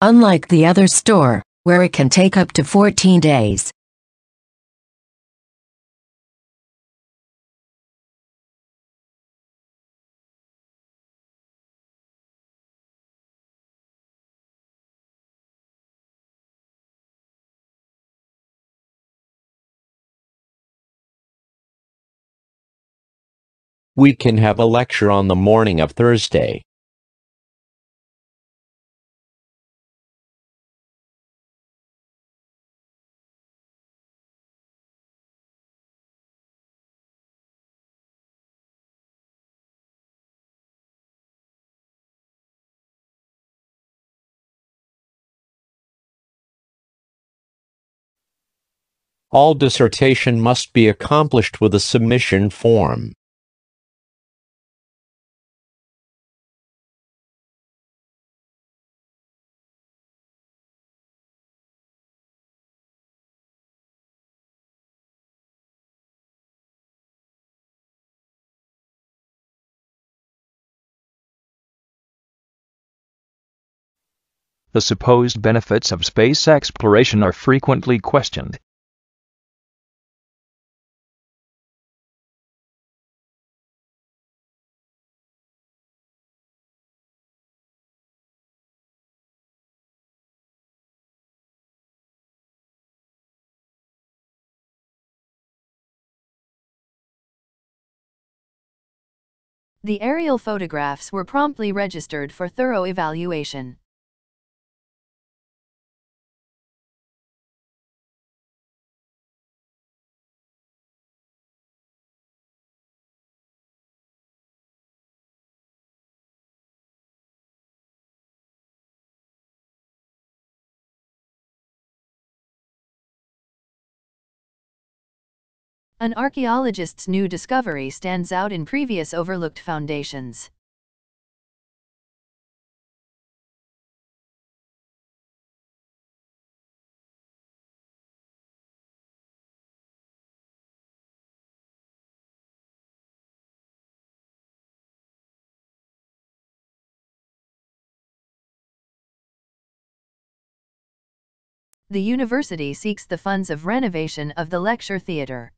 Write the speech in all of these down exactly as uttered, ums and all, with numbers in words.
Unlike the other store, where it can take up to fourteen days. We can have a lecture on the morning of Thursday. All dissertation must be accomplished with a submission form. The supposed benefits of space exploration are frequently questioned. The aerial photographs were promptly registered for thorough evaluation. An archaeologist's new discovery stands out in previous overlooked foundations. The university seeks the funds of renovation of the lecture theatre.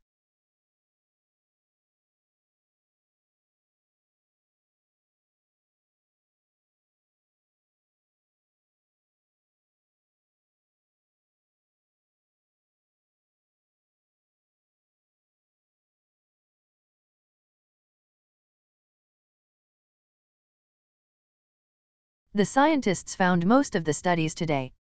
The scientists found most of the studies today.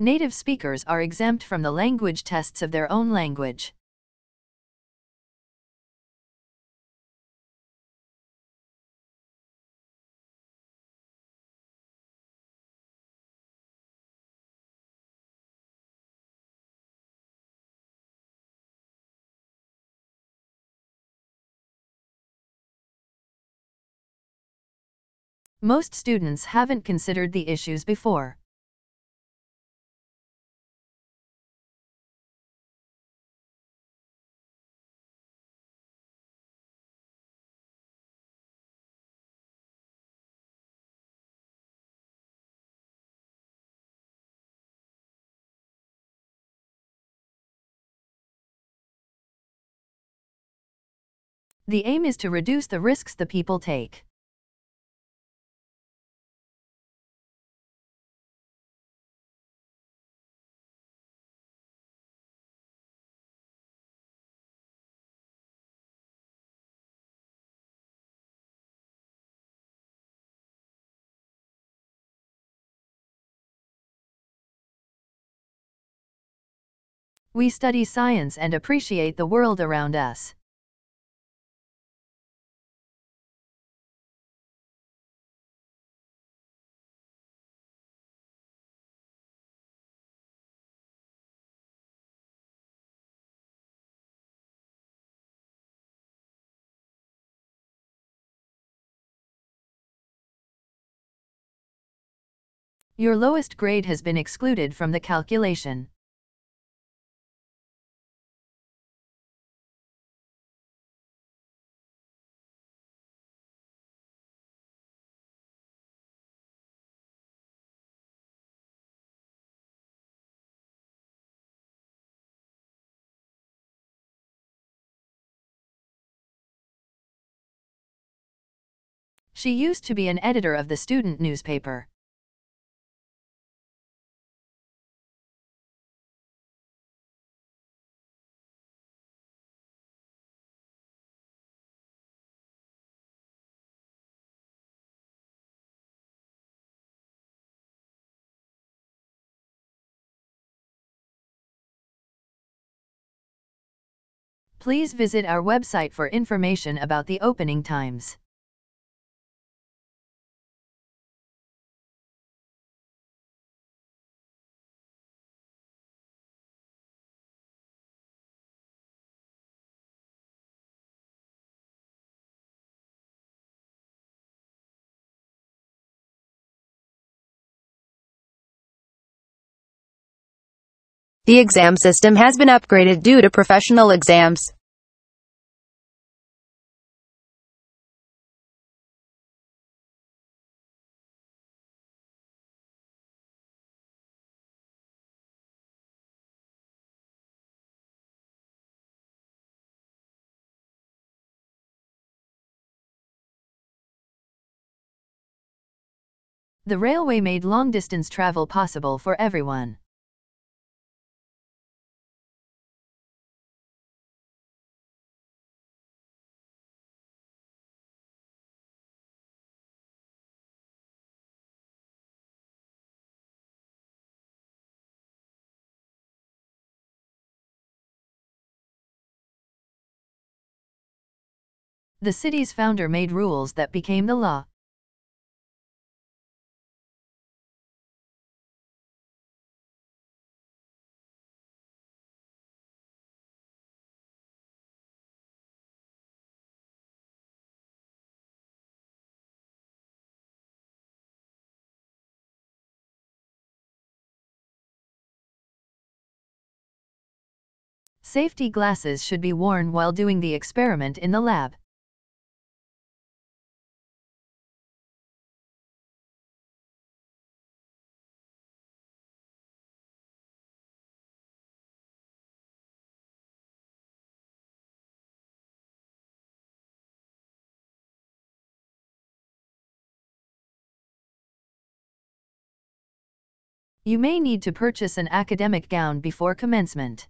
Native speakers are exempt from the language tests of their own language. Most students haven't considered the issues before. The aim is to reduce the risks the people take. We study science and appreciate the world around us. Your lowest grade has been excluded from the calculation. She used to be an editor of the student newspaper. Please visit our website for information about the opening times. The exam system has been upgraded due to professional exams. The railway made long-distance travel possible for everyone. The city's founder made rules that became the law. Safety glasses should be worn while doing the experiment in the lab. You may need to purchase an academic gown before commencement.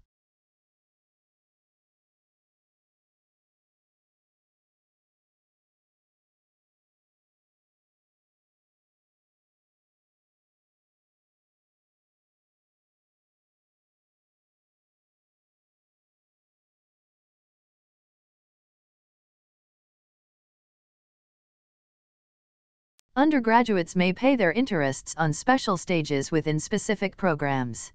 Undergraduates may pay their interests on special stages within specific programs.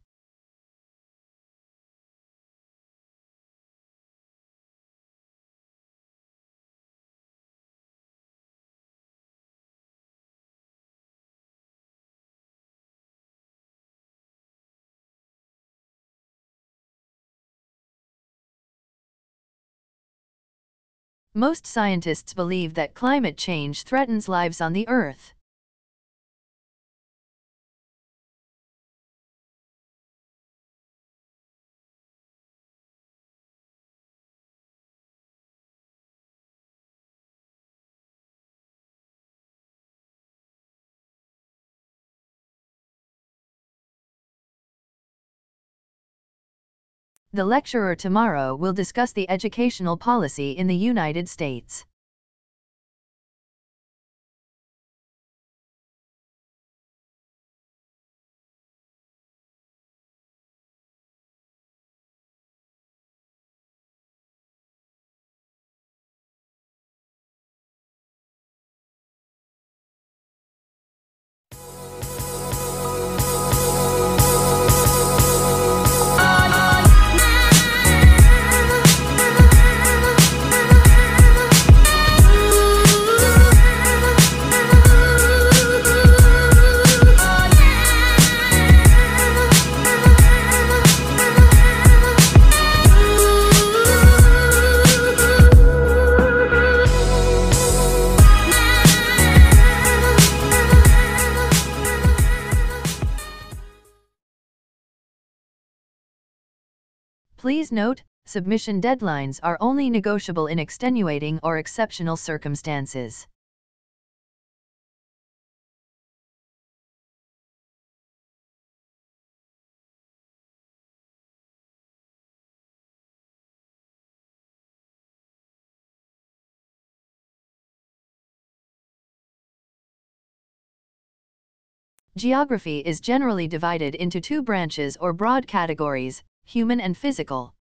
Most scientists believe that climate change threatens lives on the Earth. The lecturer tomorrow will discuss the educational policy in the United States. Please note, submission deadlines are only negotiable in extenuating or exceptional circumstances. Geography is generally divided into two branches or broad categories, human and physical.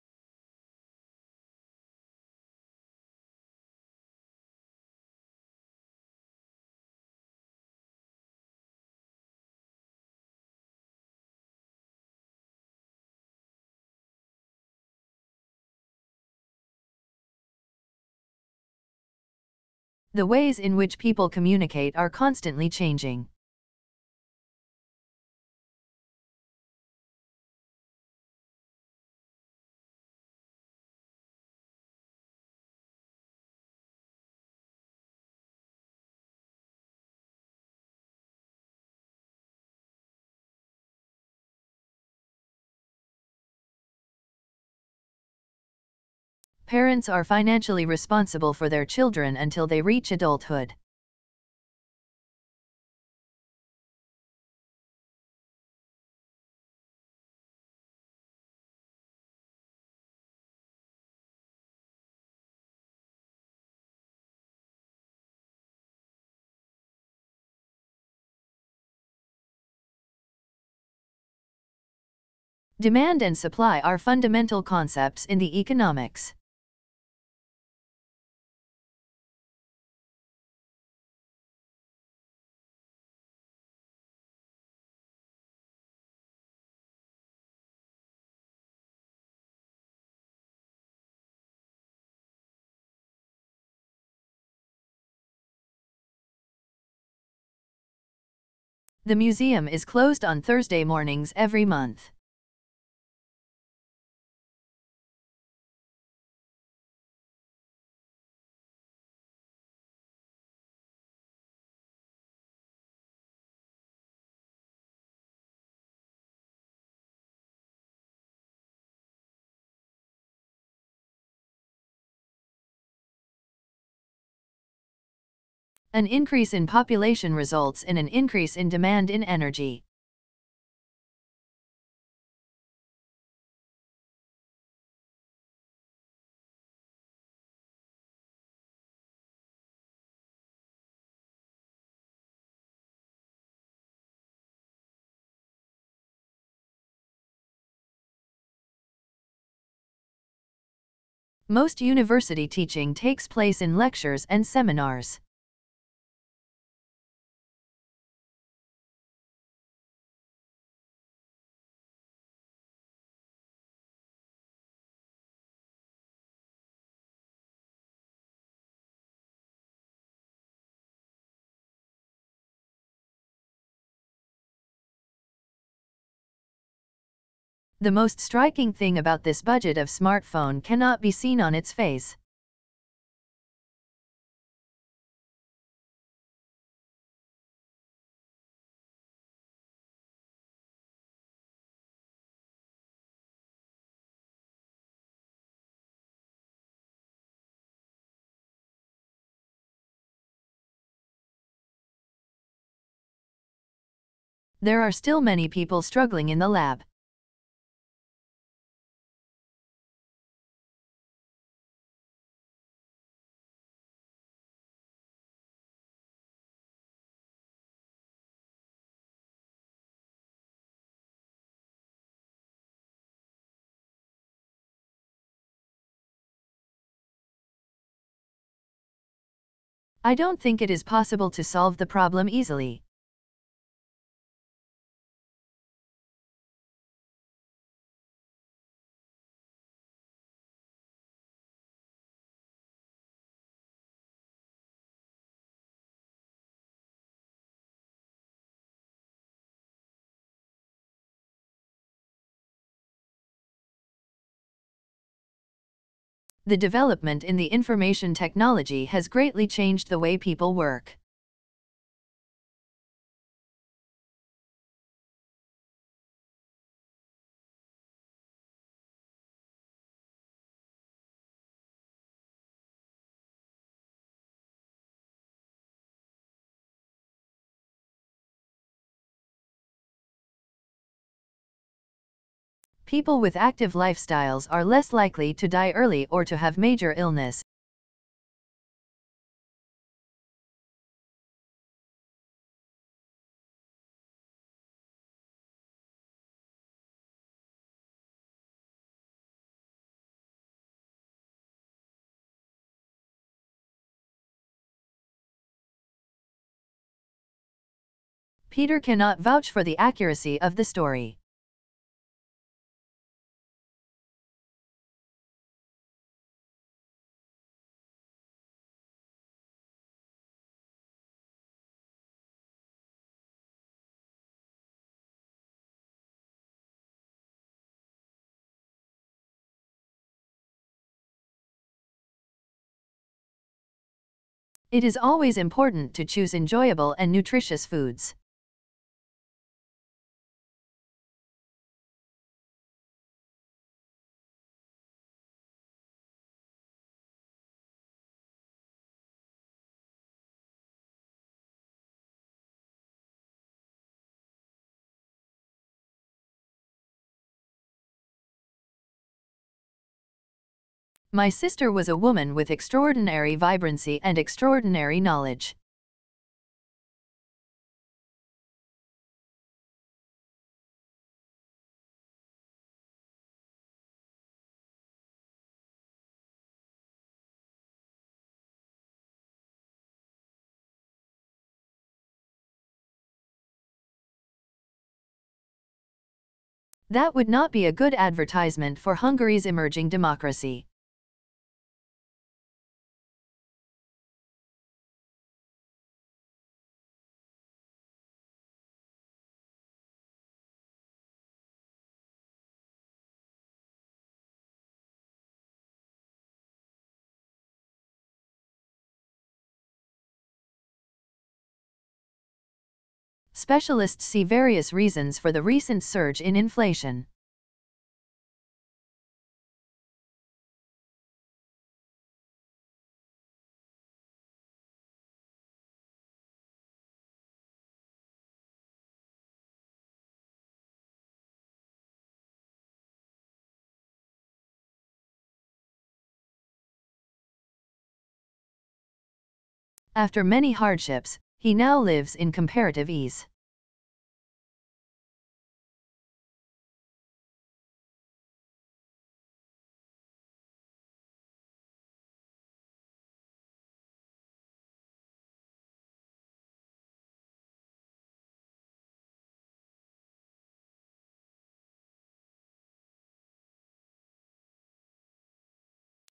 The ways in which people communicate are constantly changing. Parents are financially responsible for their children until they reach adulthood. Demand and supply are fundamental concepts in the economics. The museum is closed on Thursday mornings every month. An increase in population results in an increase in demand in energy. Most university teaching takes place in lectures and seminars. The most striking thing about this budget of smartphone cannot be seen on its face. There are still many people struggling in the lab. I don't think it is possible to solve the problem easily. The development in the information technology has greatly changed the way people work. people with active lifestyles are less likely to die early or to have major illness. Peter cannot vouch for the accuracy of the story. It is always important to choose enjoyable and nutritious foods. My sister was a woman with extraordinary vibrancy and extraordinary knowledge. That would not be a good advertisement for Hungary's emerging democracy. Specialists see various reasons for the recent surge in inflation. After many hardships, he now lives in comparative ease.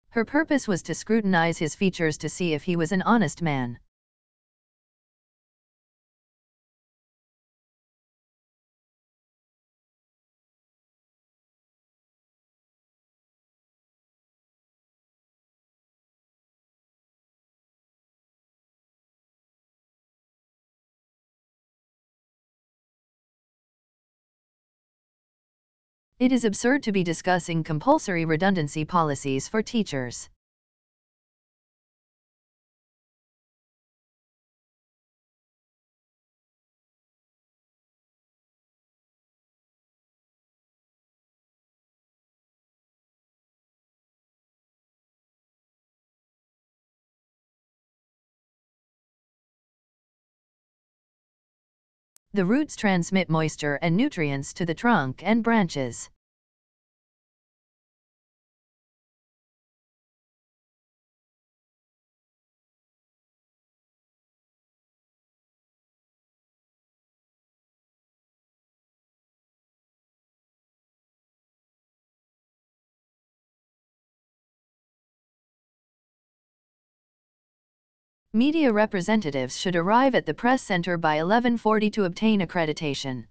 Her purpose was to scrutinize his features to see if he was an honest man. It is absurd to be discussing compulsory redundancy policies for teachers. The roots transmit moisture and nutrients to the trunk and branches. Media representatives should arrive at the press center by eleven forty to obtain accreditation.